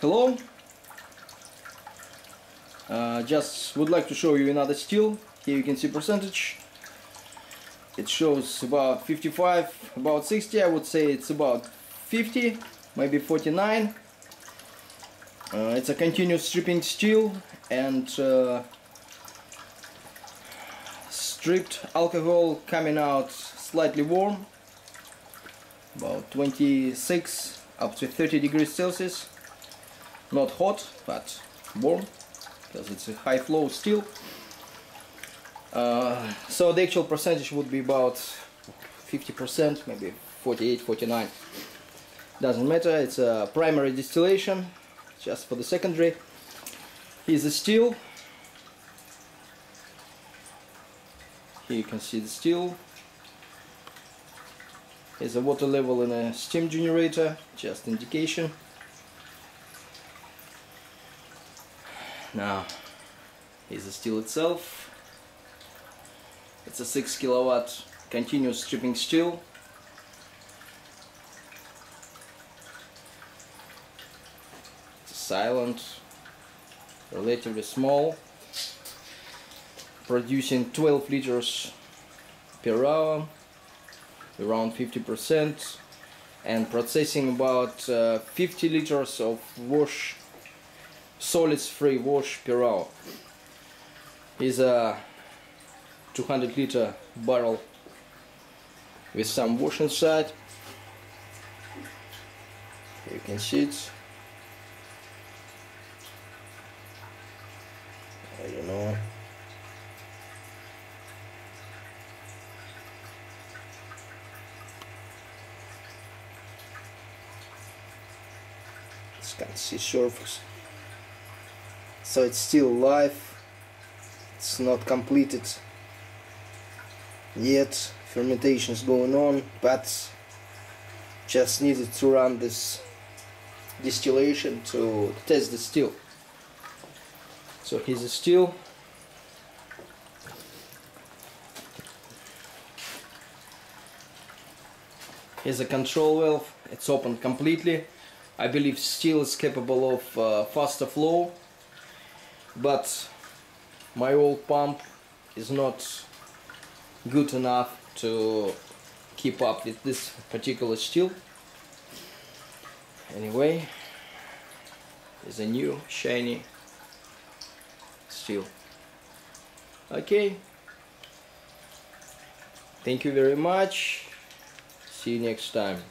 Hello. Just would like to show you another still. Here you can see percentage. It shows about 55, about 60. I would say it's about 50, maybe 49. It's a continuous stripping still, and stripped alcohol coming out slightly warm, about 26 up to 30 degrees Celsius. Not hot, but warm, because it's a high flow still. So the actual percentage would be about 50%, maybe 48, 49. Doesn't matter, it's a primary distillation. Just for the secondary. Here's the still. Here you can see the still. Here's the water level in a steam generator, just indication. Now, here's the still itself. It's a 6 kilowatt continuous stripping still. Silent, relatively small, producing 12 liters per hour, around 50%, and processing about 50 liters of wash, solids free wash per hour. Is a 200 liter barrel with some wash inside. You can see it. I don't know. Just can't see surface. So it's still live. It's not completed yet. Fermentation is going on, but just needed to run this distillation to test the still. So here's the still. Here's a control valve. It's open completely. I believe still is capable of faster flow, but my old pump is not good enough to keep up with this particular still. Anyway, it's a new shiny still. Okay, thank you very much. See you next time.